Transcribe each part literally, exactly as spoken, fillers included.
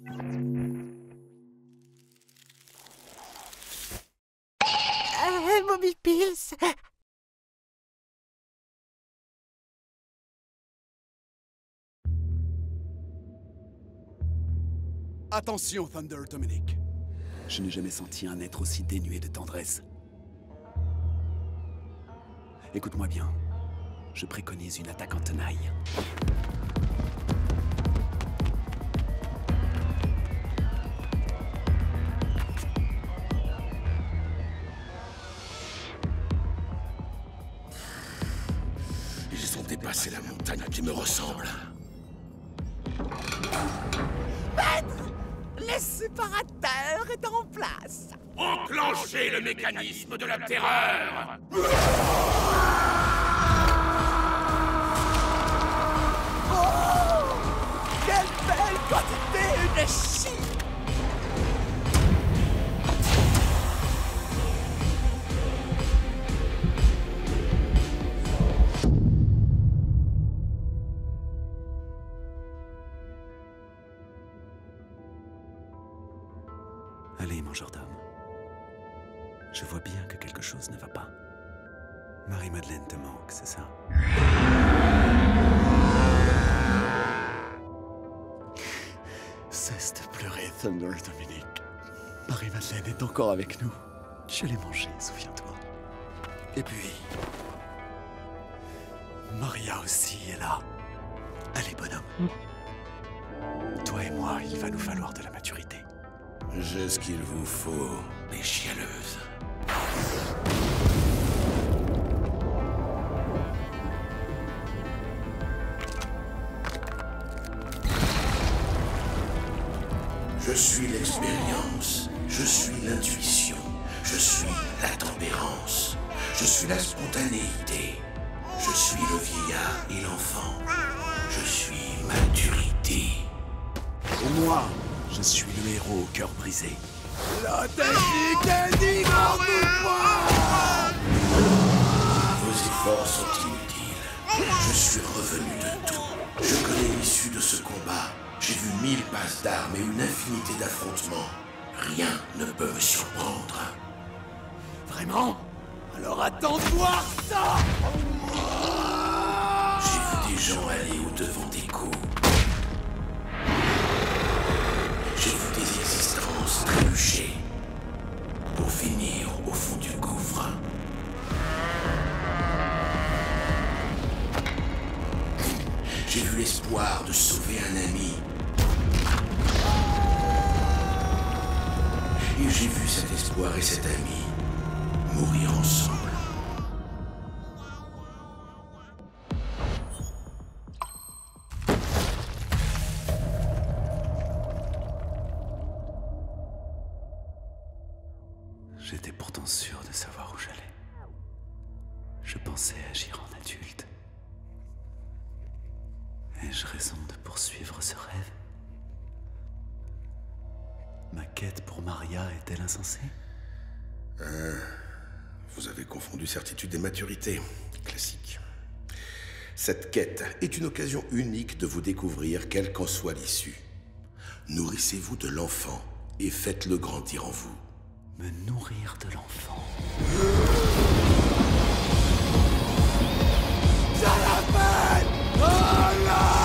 Euh, Bobbypills. Attention, Thunder Dominique. Je n'ai jamais senti un être aussi dénué de tendresse. Écoute-moi bien. Je préconise une attaque en tenaille. Ils ont dépassé la montagne qui me ressemble. Maître, le séparateur est en place. Enclenchez le mécanisme de la terreur. Quantité de chi. Allez, mangeur d'hommes. Je vois bien que quelque chose ne va pas. Marie Madeleine te manque, c'est ça? Cesse de pleurer, Thunder Dominique. Marie Madeleine est encore avec nous. Je l'ai mangée, souviens-toi. Et puis... Maria aussi est là. Allez, bonhomme. Mmh. Toi et moi, il va nous falloir de la maturité. J'ai ce qu'il vous faut, des chialeuses. Je suis l'expérience, je suis l'intuition, je suis la tempérance, je suis la spontanéité, je suis le vieillard et l'enfant, je suis maturité. Pour moi, je suis le héros au cœur brisé. La technique est divorcée. Vos efforts sont inutiles, je suis revenu de tout, je connais l'issue de ce combat. J'ai vu mille passes d'armes et une infinité d'affrontements. Rien ne peut me surprendre. Vraiment? Alors attends de voir ça! J'ai vu des gens aller au-devant des coups. J'ai vu des existences trébucher. Pour finir au fond du gouffre. J'ai vu l'espoir de sauver un ami. Et j'ai vu cet espoir et cet ami mourir ensemble. J'étais pourtant sûr de savoir où j'allais. Je pensais agir en adulte. Ai-je raison de poursuivre ce rêve? Ma quête pour Maria est-elle insensée? euh, Vous avez confondu certitude et maturité. Classique. Cette quête est une occasion unique de vous découvrir, quelle qu'en soit l'issue. Nourrissez-vous de l'enfant et faites-le grandir en vous. Me nourrir de l'enfant? J'ai la peine. Oh là!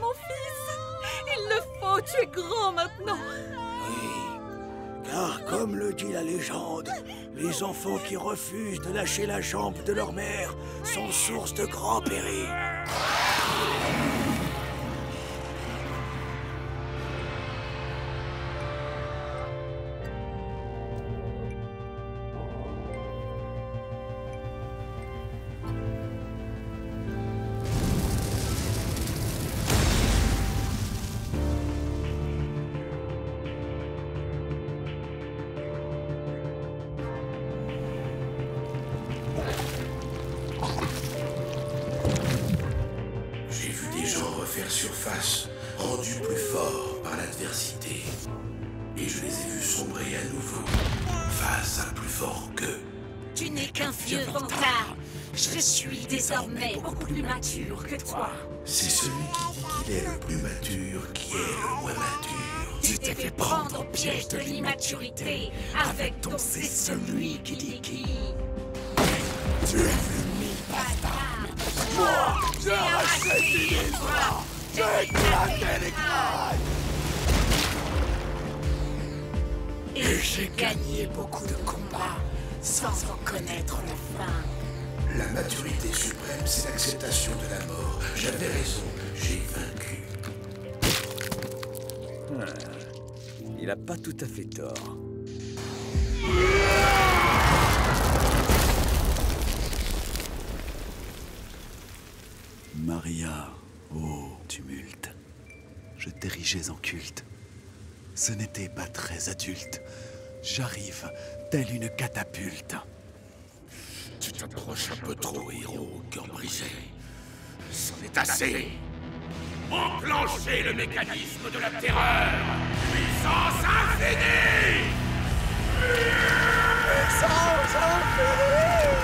Mon fils, il le faut, tu es grand maintenant. Oui, car comme le dit la légende, les enfants qui refusent de lâcher la jambe de leur mère sont source de grands périls. surface, rendus plus forts par l'adversité. Et je les ai vus sombrer à nouveau, face à plus fort qu'eux. Tu n'es qu'un vieux vantard. Je suis désormais beaucoup plus mature que toi. C'est celui qui dit qu'il est le plus mature qui est le moins mature. Tu t'es fait prendre au piège de l'immaturité avec ton c'est celui qui dit qui. Tu as vu mille bâtards. Moi, j'ai arraché tes bras. J'ai éclaté les crânes. Et j'ai gagné beaucoup de combats sans en connaître la fin. La maturité suprême, c'est l'acceptation de la mort. J'avais raison, j'ai vaincu. Ah, il a pas tout à fait tort. Maria, ô tumulte, je t'érigeais en culte. Ce n'était pas très adulte. J'arrive, telle une catapulte. Tu t'approches un peu trop, héros au cœur brisé. C'en est assez. Enclenchez le mécanisme de la terreur. Puissance infinie. Puissance infinie.